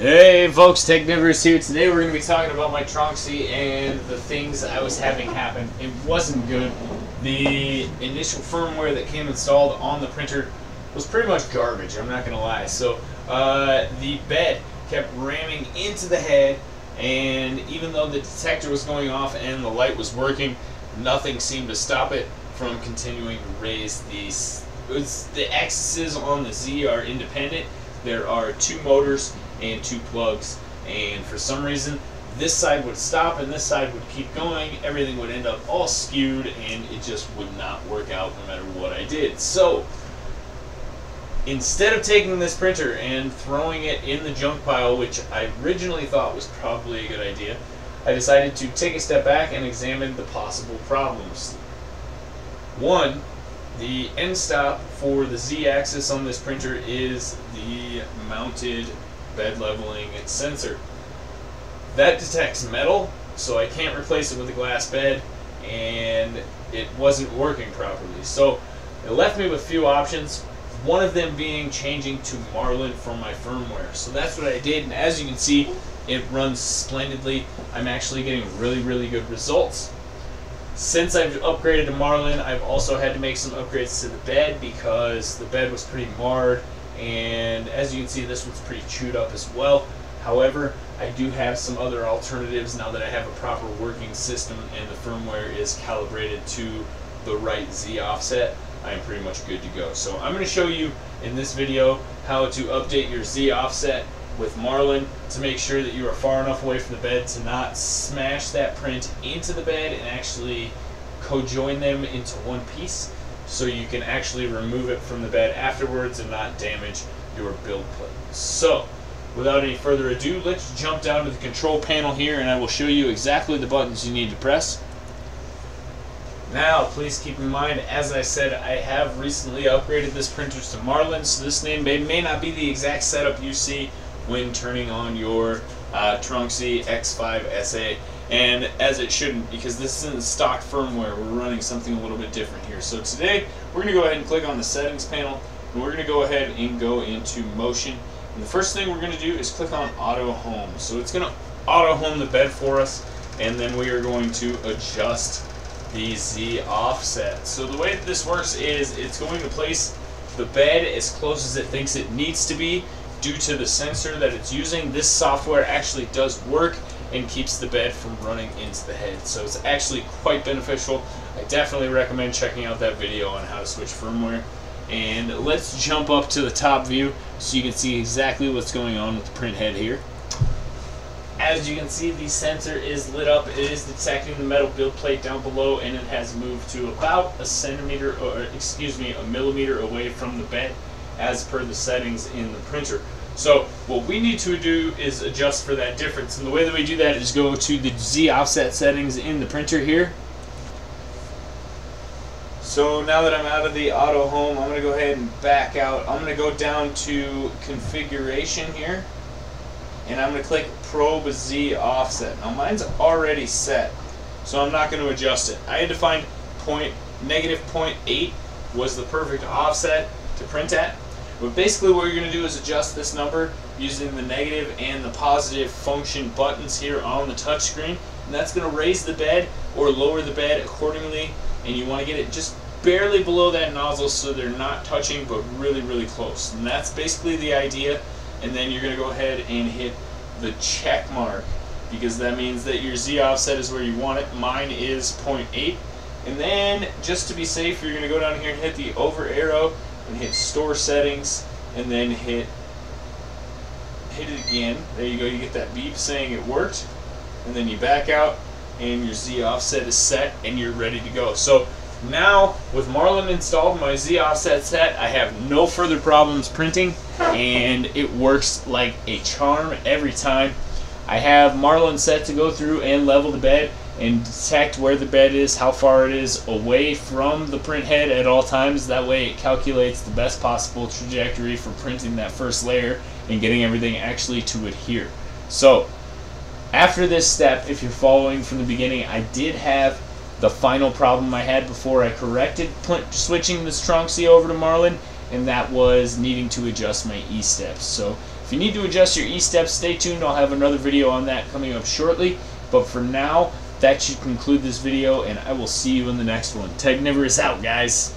Hey folks, Technivorous here. Today we're going to be talking about my Tronxy and the things I was having happen. It wasn't good. The initial firmware that came installed on the printer was pretty much garbage, I'm not going to lie. So the bed kept ramming into the head, and even though the detector was going off and the light was working, nothing seemed to stop it from continuing to raise these. The X's on the Z are independent. There are two motors and two plugs, and for some reason this side would stop and this side would keep going. Everything would end up all skewed and it just would not work out no matter what I did. So instead of taking this printer and throwing it in the junk pile, which I originally thought was probably a good idea, I decided to take a step back and examine the possible problems. One, the end stop for the Z-axis on this printer is the mounted bed leveling sensor. That detects metal, so I can't replace it with a glass bed, and it wasn't working properly. So it left me with few options, one of them being changing to Marlin for my firmware. So that's what I did, and as you can see, it runs splendidly. I'm actually getting really good results. Since I've upgraded to Marlin, I've also had to make some upgrades to the bed because the bed was pretty marred. And as you can see, this one's pretty chewed up as well. However, I do have some other alternatives now that I have a proper working system and the firmware is calibrated to the right Z offset. I am pretty much good to go. So I'm going to show you in this video how to update your Z offset with Marlin to make sure that you are far enough away from the bed to not smash that print into the bed and actually co-join them into one piece, so you can actually remove it from the bed afterwards and not damage your build plate. So without any further ado, let's jump down to the control panel here and I will show you exactly the buttons you need to press. Now please keep in mind, as I said, I have recently upgraded this printer to Marlin, so this name may not be the exact setup you see when turning on your Tronxy X5SA. And as it shouldn't, because this isn't stock firmware, we're running something a little bit different here. So today, we're going to go ahead and click on the settings panel, and we're going to go ahead and go into motion. And the first thing we're going to do is click on auto home. So it's going to auto home the bed for us, and then we are going to adjust the Z offset. So the way that this works is it's going to place the bed as close as it thinks it needs to be due to the sensor that it's using. This software actually does work and keeps the bed from running into the head. So it's actually quite beneficial. I definitely recommend checking out that video on how to switch firmware. And let's jump up to the top view so you can see exactly what's going on with the print head here. As you can see, the sensor is lit up. It is detecting the metal build plate down below, and it has moved to about a millimeter away from the bed as per the settings in the printer. So what we need to do is adjust for that difference, and the way that we do that is go to the Z offset settings in the printer here. So now that I'm out of the auto home, I'm going to go ahead and back out. I'm going to go down to configuration here, and I'm going to click probe Z offset. Now mine's already set, so I'm not going to adjust it. I had to find -0.8 was the perfect offset to print at. But basically what you're going to do is adjust this number using the negative and the positive function buttons here on the touch screen. And that's going to raise the bed or lower the bed accordingly. And you want to get it just barely below that nozzle so they're not touching, but really close. And that's basically the idea. And then you're going to go ahead and hit the check mark, because that means that your Z offset is where you want it. Mine is 0.8. And then just to be safe, you're going to go down here and hit the over arrow and hit store settings, and then hit it again. There you go, you get that beep saying it worked, and then you back out and your Z offset is set and you're ready to go. So now with Marlin installed, my Z offset set, I have no further problems printing, and it works like a charm every time. I have Marlin set to go through and level the bed and detect where the bed is, how far it is away from the print head at all times. That way it calculates the best possible trajectory for printing that first layer and getting everything actually to adhere. So after this step, if you're following from the beginning, I did have the final problem I had before I corrected switching this Tronxy over to Marlin, and that was needing to adjust my E-steps. So If you need to adjust your E-steps, stay tuned. I'll have another video on that coming up shortly. But for now, that should conclude this video, and I will see you in the next one. Technivorous out, guys.